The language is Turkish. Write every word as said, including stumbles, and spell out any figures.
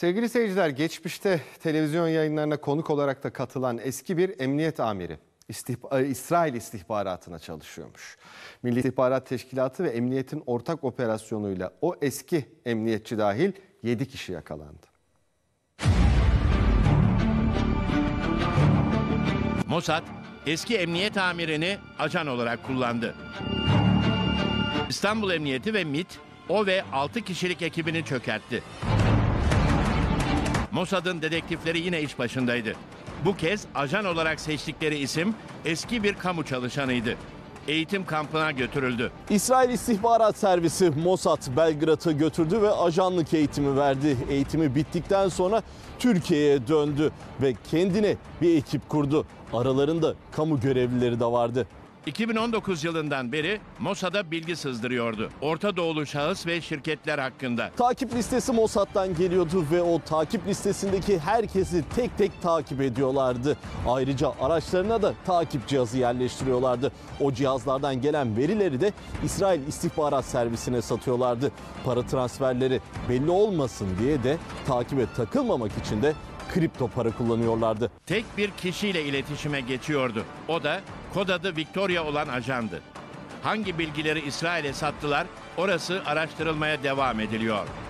Sevgili seyirciler, geçmişte televizyon yayınlarına konuk olarak da katılan eski bir emniyet amiri İstihba- İsrail istihbaratına çalışıyormuş. Milli İstihbarat Teşkilatı ve emniyetin ortak operasyonuyla o eski emniyetçi dahil yedi kişi yakalandı. Mossad eski emniyet amirini ajan olarak kullandı. İstanbul Emniyeti ve M I T o ve altı kişilik ekibini çökertti. Mossad'ın dedektifleri yine iş başındaydı. Bu kez ajan olarak seçtikleri isim eski bir kamu çalışanıydı. Eğitim kampına götürüldü. İsrail İstihbarat Servisi Mossad Belgrad'a götürdü ve ajanlık eğitimi verdi. Eğitimi bittikten sonra Türkiye'ye döndü ve kendine bir ekip kurdu. Aralarında kamu görevlileri de vardı. iki bin on dokuz yılından beri Mossad'a bilgi sızdırıyordu. Orta Doğulu şahıs ve şirketler hakkında. Takip listesi Mossad'dan geliyordu ve o takip listesindeki herkesi tek tek takip ediyorlardı. Ayrıca araçlarına da takip cihazı yerleştiriyorlardı. O cihazlardan gelen verileri de İsrail İstihbarat Servisi'ne satıyorlardı. Para transferleri belli olmasın diye de takibe takılmamak için de kripto para kullanıyorlardı. Tek bir kişiyle iletişime geçiyordu. O da kod adı Victoria olan ajandı. Hangi bilgileri İsrail'e sattılar, orası araştırılmaya devam ediliyor.